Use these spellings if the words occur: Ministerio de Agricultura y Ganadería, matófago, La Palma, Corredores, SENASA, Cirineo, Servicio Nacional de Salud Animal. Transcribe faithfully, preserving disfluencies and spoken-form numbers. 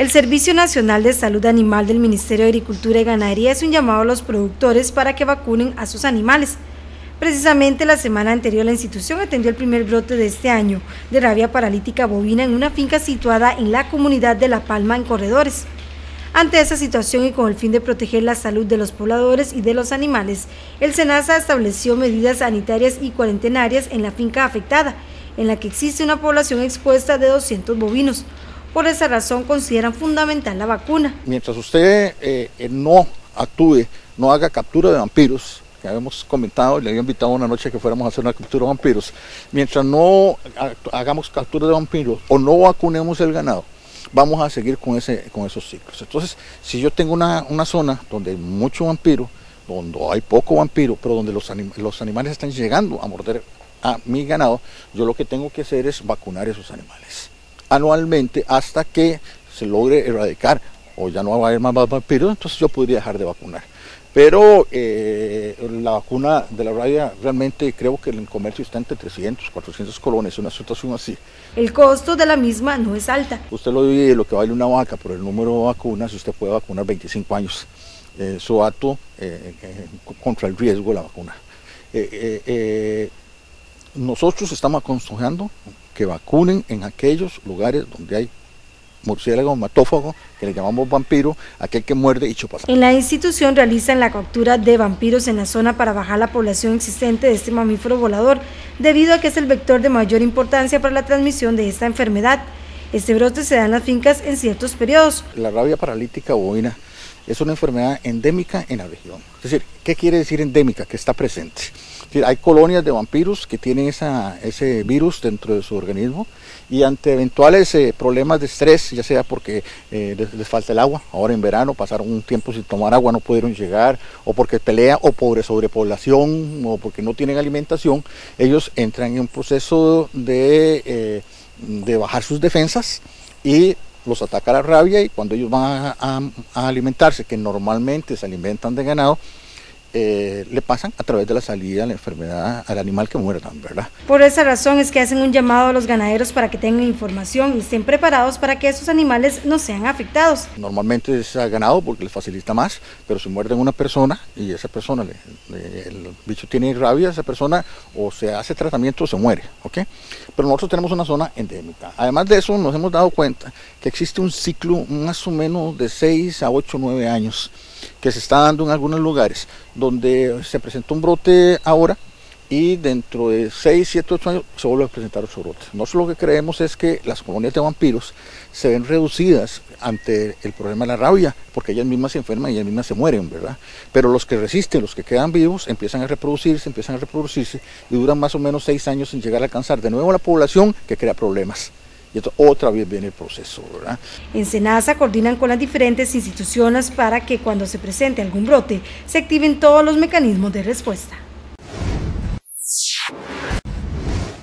El Servicio Nacional de Salud Animal del Ministerio de Agricultura y Ganadería es un llamado a los productores para que vacunen a sus animales. Precisamente la semana anterior la institución atendió el primer brote de este año de rabia paralítica bovina en una finca situada en la comunidad de La Palma, en Corredores. Ante esa situación y con el fin de proteger la salud de los pobladores y de los animales, el SENASA estableció medidas sanitarias y cuarentenarias en la finca afectada, en la que existe una población expuesta de doscientos bovinos. Por esa razón consideran fundamental la vacuna. Mientras usted eh, no actúe, no haga captura de vampiros, que habíamos comentado y le había invitado una noche que fuéramos a hacer una captura de vampiros, mientras no hagamos captura de vampiros o no vacunemos el ganado, vamos a seguir con, ese, con esos ciclos. Entonces, si yo tengo una, una zona donde hay mucho vampiro, donde hay poco vampiro, pero donde los, anim, los animales están llegando a morder a mi ganado, yo lo que tengo que hacer es vacunar a esos animales anualmente hasta que se logre erradicar o ya no va a haber más vampiros. Entonces yo podría dejar de vacunar. Pero eh, la vacuna de la rabia, realmente creo que el comercio está entre trescientos, cuatrocientos colones, una situación así. El costo de la misma no es alta. Usted lo divide lo que vale una vaca por el número de vacunas, usted puede vacunar veinticinco años. Eh, su acto eh, eh, contra el riesgo de la vacuna. Eh, eh, eh, nosotros estamos aconsejando que vacunen en aquellos lugares donde hay murciélago, matófago, que le llamamos vampiro, aquel que muerde y chupa sangre. En la institución realizan la captura de vampiros en la zona para bajar la población existente de este mamífero volador, debido a que es el vector de mayor importancia para la transmisión de esta enfermedad. Este brote se da en las fincas en ciertos periodos. La rabia paralítica bovina es una enfermedad endémica en la región. Es decir, ¿qué quiere decir endémica? Que está presente. Es decir, hay colonias de vampiros que tienen esa, ese virus dentro de su organismo, y ante eventuales eh, problemas de estrés, ya sea porque eh, les, les falta el agua, ahora en verano pasaron un tiempo sin tomar agua, no pudieron llegar, o porque pelea, o por sobrepoblación, o porque no tienen alimentación, ellos entran en un proceso de, eh, de bajar sus defensas y los ataca la rabia, y cuando ellos van a, a, a alimentarse, que normalmente se alimentan de ganado, eh, le pasan a través de la salida la enfermedad al animal que muerdan, ¿verdad? Por esa razón es que hacen un llamado a los ganaderos para que tengan información y estén preparados para que esos animales no sean afectados. Normalmente es a ganado porque les facilita más, pero si muerden una persona y esa persona, le, le, el bicho tiene rabia, esa persona o se hace tratamiento o se muere, ¿ok? Pero nosotros tenemos una zona endémica. Además de eso, nos hemos dado cuenta que existe un ciclo más o menos de seis a ocho, nueve años que se está dando en algunos lugares, donde se presentó un brote ahora y dentro de seis, siete, ocho años se vuelve a presentar otro brote. Nosotros lo que creemos es que las colonias de vampiros se ven reducidas ante el problema de la rabia, porque ellas mismas se enferman y ellas mismas se mueren, ¿verdad? Pero los que resisten, los que quedan vivos, empiezan a reproducirse, empiezan a reproducirse y duran más o menos seis años sin llegar a alcanzar de nuevo la población, que crea problemas. Y esto otra vez viene el proceso, ¿verdad? En SENASA coordinan con las diferentes instituciones para que cuando se presente algún brote se activen todos los mecanismos de respuesta.